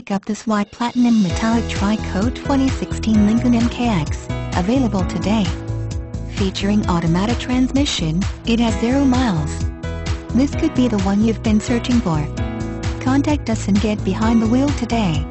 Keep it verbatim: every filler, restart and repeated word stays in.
pick up this White Platinum Metallic Tri-Coat twenty sixteen Lincoln M K X, available today. Featuring automatic transmission, it has zero miles. This could be the one you've been searching for. Contact us and get behind the wheel today.